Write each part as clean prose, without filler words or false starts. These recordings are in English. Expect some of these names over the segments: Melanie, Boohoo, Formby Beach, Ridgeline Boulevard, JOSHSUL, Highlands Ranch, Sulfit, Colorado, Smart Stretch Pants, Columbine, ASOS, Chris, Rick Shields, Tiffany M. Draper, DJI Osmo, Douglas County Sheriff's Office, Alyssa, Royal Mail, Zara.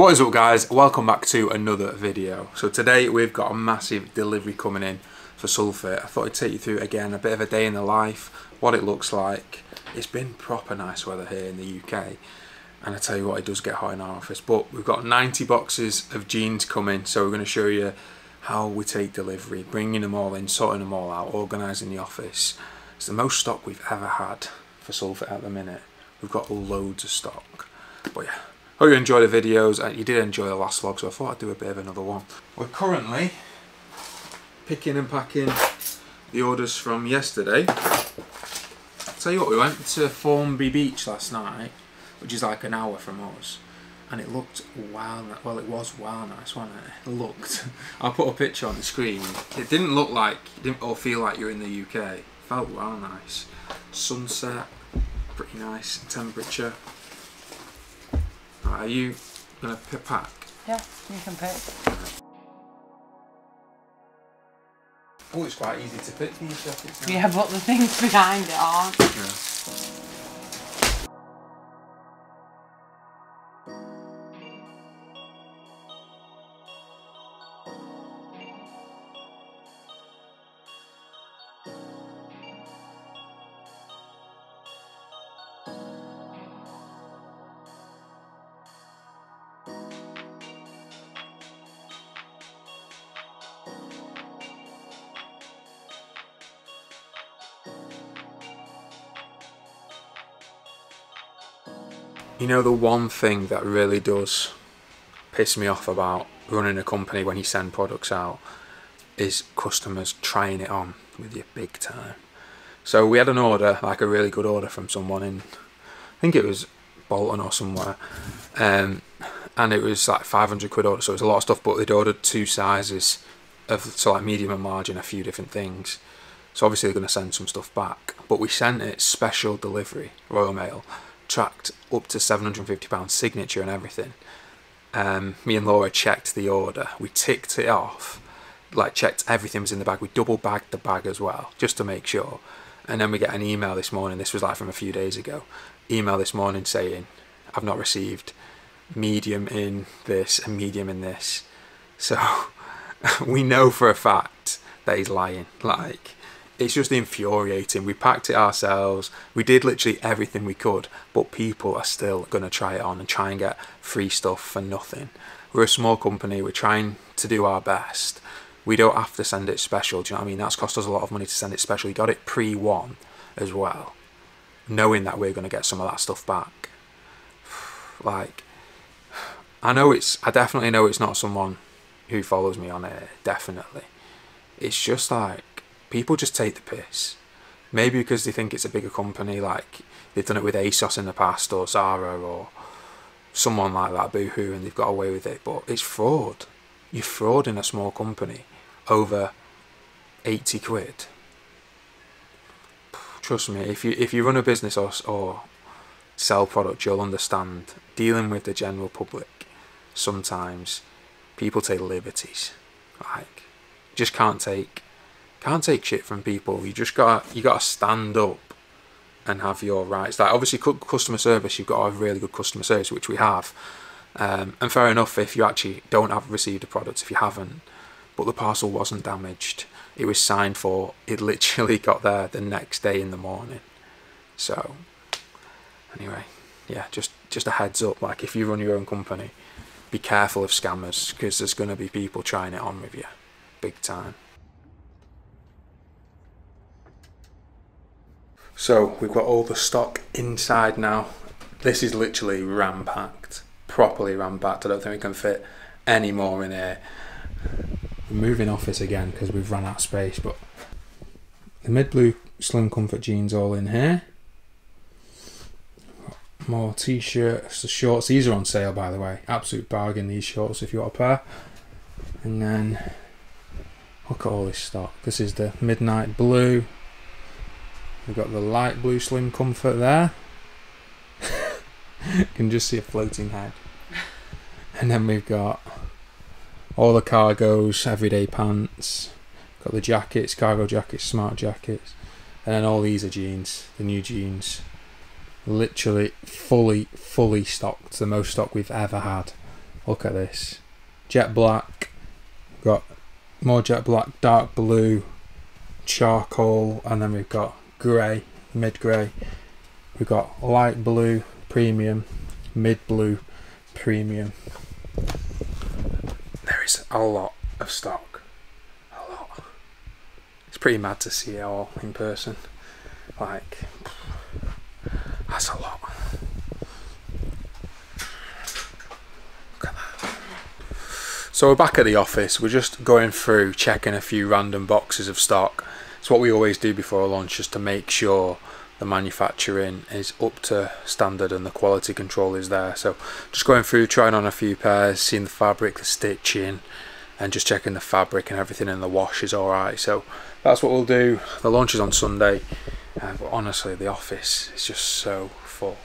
What is up, guys? Welcome back to another video. So today we've got a massive delivery coming in for Sulfit. I thought I'd take you through again a bit of a day in the life, what it looks like. It's been proper nice weather here in the UK, and I tell you what, it does get hot in our office, but we've got 90 boxes of jeans coming, so we're going to show you how we take delivery, bringing them all in, sorting them all out, organising the office. It's the most stock we've ever had for Sulfit at the minute. We've got loads of stock, but yeah. Hope you enjoy the videos, and you did enjoy the last vlog, so I thought I'd do a bit of another one. We're currently picking and packing the orders from yesterday. I'll tell you what, we went to Formby Beach last night, which is like an hour from us, and it looked wild. Well, it was wild nice, wasn't it? It looked. I'll put a picture on the screen. It didn't look like, or feel like you're in the UK. It felt wild nice. Sunset, pretty nice temperature. Are you going to pack? Yeah, you can pick. Oh, it's quite easy to pick these jackets now. Yeah, but the things behind it aren't. You know, the one thing that really does piss me off about running a company when you send products out is customers trying it on with you big time. So we had an order, like a really good order from someone in, I think it was Bolton or somewhere, and it was like £500 order, so it was a lot of stuff, but they'd ordered two sizes of, so like medium and large and a few different things. So obviously they're going to send some stuff back, but we sent it special delivery, Royal Mail, tracked up to £750, signature and everything. Me and Laura checked the order, we ticked it off, like checked everything was in the bag, we double bagged the bag as well, just to make sure. And then we get an email this morning, this was like from a few days ago, email this morning saying, I've not received medium in this and medium in this. So we know for a fact that he's lying, like, it's just infuriating. We packed it ourselves, we did literally everything we could, but people are still going to try it on and try and get free stuff for nothing. We're a small company, we're trying to do our best. We don't have to send it special, do you know what I mean? That's cost us a lot of money to send it special. You got it pre-1 as well, knowing that we're going to get some of that stuff back. Like, I know it's, I definitely know it's not someone who follows me on it, definitely. It's just like, people just take the piss. Maybe because they think it's a bigger company, like they've done it with ASOS in the past, or Zara, or someone like that, Boohoo, and they've got away with it, but it's fraud. You're frauding a small company over 80 quid. Trust me, if you run a business or sell product, you'll understand. Dealing with the general public, sometimes people take liberties. Like, just can't take shit from people. You just gotta stand up and have your rights. Like, obviously customer service, you've got to have really good customer service, which we have, and fair enough if you actually don't have received a product, if you haven't, but the parcel wasn't damaged, it was signed for, it literally got there the next day in the morning. So anyway, yeah, just a heads up, like, if you run your own company, be careful of scammers, because there's going to be people trying it on with you big time. So we've got all the stock inside now. This is literally ram-packed, properly ram-packed. I don't think we can fit any more in here. We're moving office again because we've run out of space, but the mid-blue slim comfort jeans all in here. More t-shirts, the shorts. These are on sale, by the way. Absolute bargain, these shorts, if you want a pair. And then look at all this stock. This is the midnight blue. We've got the light blue slim comfort there. You can just see a floating head. And then we've got all the cargos, everyday pants. Got the jackets, cargo jackets, smart jackets. And then all these are jeans, the new jeans. Literally fully stocked, the most stock we've ever had Look at this. Jet black. Got more jet black, dark blue, charcoal, and then we've got grey, mid-grey. We've got light blue, premium, mid-blue, premium. There is a lot of stock. A lot. It's pretty mad to see it all in person. Like, that's a lot. Look at that. So we're back at the office. We're just going through, checking a few random boxes of stock. It's what we always do before a launch, just to make sure the manufacturing is up to standard and the quality control is there. So just going through, trying on a few pairs, seeing the fabric, the stitching, and just checking the fabric and everything in the wash is alright. So that's what we'll do. The launch is on Sunday. But honestly, the office is just so full.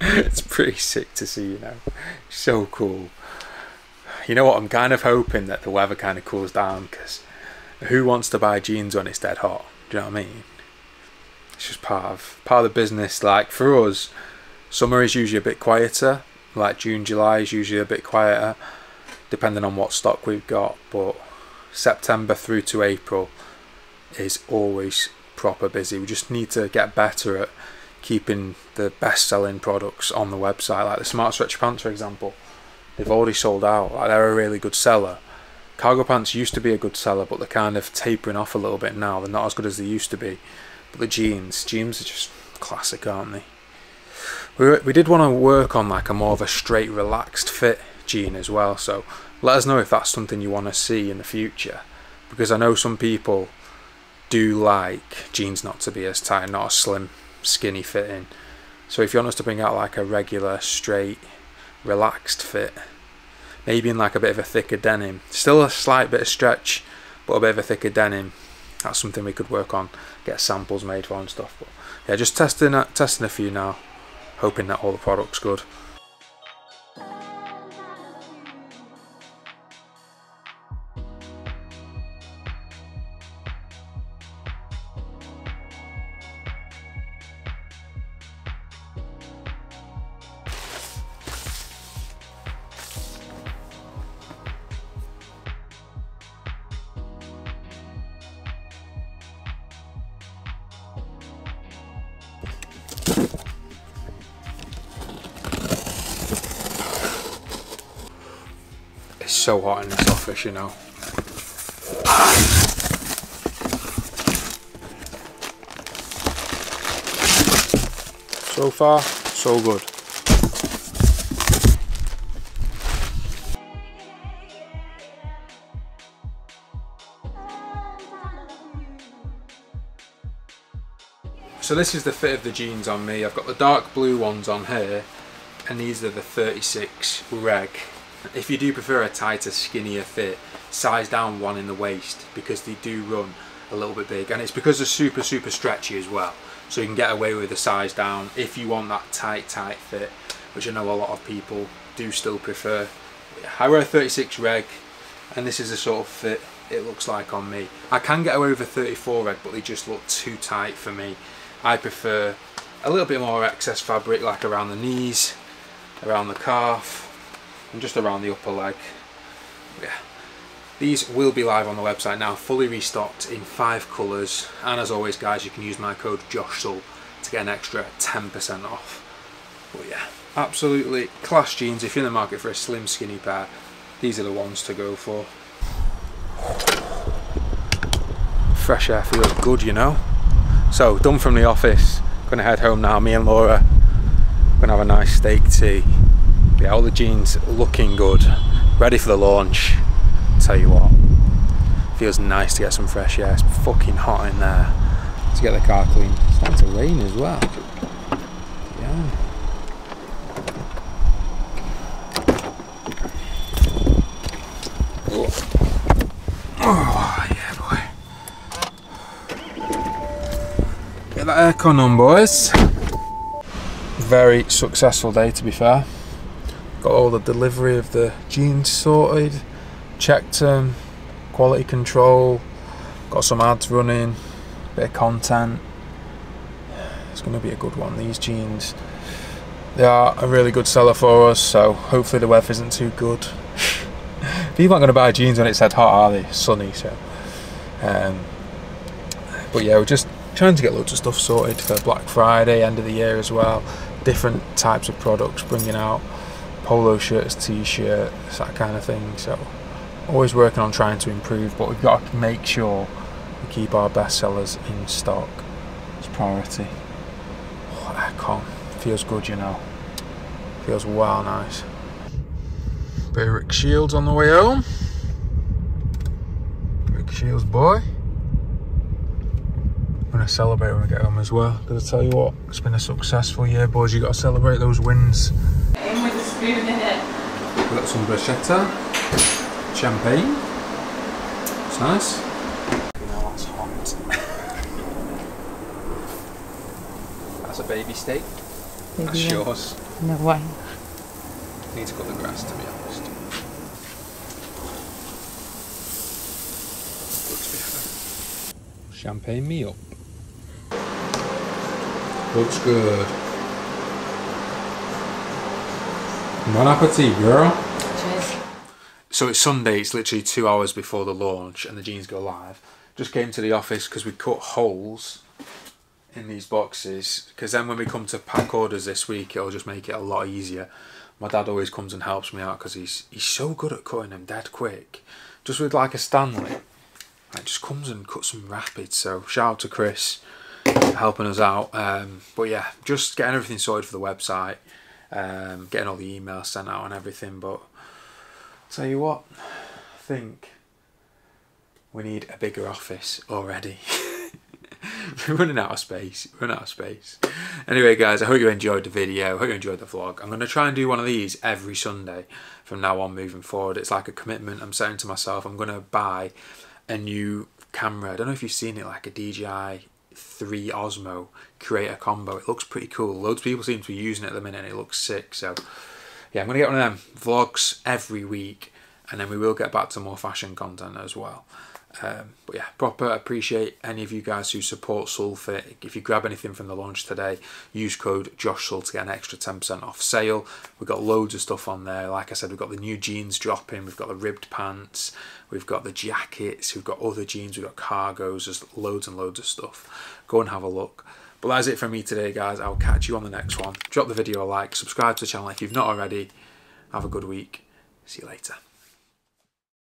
It's pretty sick to see, you know. So cool. You know what, I'm kind of hoping that the weather kind of cools down, because who wants to buy jeans when it's dead hot? Do you know what I mean? It's just part of the business. Like, for us, summer is usually a bit quieter. Like, June, July is usually a bit quieter, depending on what stock we've got. But September through to April is always proper busy. We just need to get better at keeping the best-selling products on the website. Like the Smart Stretch Pants, for example, they've already sold out. Like, they're a really good seller. Cargo pants used to be a good seller, but they're kind of tapering off a little bit now. They're not as good as they used to be. But the jeans are just classic, aren't they? We did want to work on like a more of a straight, relaxed fit jean as well. So let us know if that's something you want to see in the future, because I know some people do like jeans not to be as tight, not as slim, skinny fitting. So if you want us to bring out like a regular, straight, relaxed fit, maybe in like a bit of a thicker denim, still a slight bit of stretch, but a bit of a thicker denim, that's something we could work on, get samples made for and stuff. But yeah, just testing a few now, hoping that all the product's good. It's so hot in this office, you know. So far, so good. So this is the fit of the jeans on me. I've got the dark blue ones on here, and these are the 36 reg. If you do prefer a tighter, skinnier fit, size down one in the waist, because they do run a little bit big, and it's because they're super, super stretchy as well. So you can get away with a size down if you want that tight fit, which I know a lot of people do still prefer. I wear a 36 reg, and this is the sort of fit it looks like on me. I can get away with a 34 reg, but they just look too tight for me. I prefer a little bit more excess fabric, like around the knees, around the calf, and just around the upper leg. Yeah. These will be live on the website now, fully restocked in 5 colours, and as always guys, you can use my code JOSHSUL to get an extra 10% off. But yeah, absolutely class jeans. If you're in the market for a slim, skinny pair, these are the ones to go for. Fresh air feels good, you know. So, done from the office, gonna head home now. Me and Laura gonna have a nice steak tea. Yeah, all the jeans looking good, ready for the launch. Tell you what, feels nice to get some fresh air. It's fucking hot in there. To get the car clean, it's starting to rain as well. Yeah. Oh yeah, boy. Get that aircon on, boys. Very successful day, to be fair. Got all the delivery of the jeans sorted, checked them, quality control, got some ads running, bit of content. It's going to be a good one, these jeans. They are a really good seller for us, so hopefully the weather isn't too good. People aren't going to buy jeans when it's that hot, are they? Sunny, so. But yeah, we're just trying to get loads of stuff sorted for Black Friday, end of the year as well. Different types of products, bringing out polo shirts, t-shirts, that kind of thing. So always working on trying to improve, but we've got to make sure we keep our best sellers in stock. It's priority. Oh, I can't. Feels good, you know. Feels wow nice. Bit of Rick Shields on the way home. Rick Shields boy. I'm gonna celebrate when we get home as well. Because I tell you what, it's been a successful year, boys. You gotta celebrate those wins. In with a spoon in it. We've got some bruschetta, champagne. It's nice. You know that's hot. That's a baby steak. Maybe that's yours. No way. Need to cut the grass, to be honest. Looks better. Champagne me up. Looks good. Bon appetit, girl. Cheers. So it's Sunday, it's literally 2 hours before the launch and the jeans go live. Just came to the office because we cut holes in these boxes, because then when we come to pack orders this week, it'll just make it a lot easier. My dad always comes and helps me out because he's so good at cutting them dead quick, just with like a Stanley. It just comes and cuts them rapid. So shout out to Chris for helping us out. But yeah, just getting everything sorted for the website, getting all the emails sent out and everything. But I'll tell you what, I think we need a bigger office already. We're running out of space, Anyway guys, I hope you enjoyed the video, I hope you enjoyed the vlog. I'm going to try and do one of these every Sunday from now on moving forward. It's like a commitment I'm setting to myself. I'm going to buy a new camera. I don't know if you've seen it, like a DJI 3 Osmo creator combo. It looks pretty cool. Loads of people seem to be using it at the minute and it looks sick. So yeah, I'm going to get one of them vlogs every week, and then we will get back to more fashion content as well. But yeah, proper appreciate any of you guys who support Sulfit. If you grab anything from the launch today, use code JOSHSUL to get an extra 10% off sale. We've got loads of stuff on there. Like I said, we've got the new jeans dropping, we've got the ribbed pants, we've got the jackets, we've got other jeans, we've got cargos, there's loads and loads of stuff. Go and have a look. But that's it from me today, guys. I'll catch you on the next one. Drop the video a like, subscribe to the channel if you've not already. Have a good week. See you later.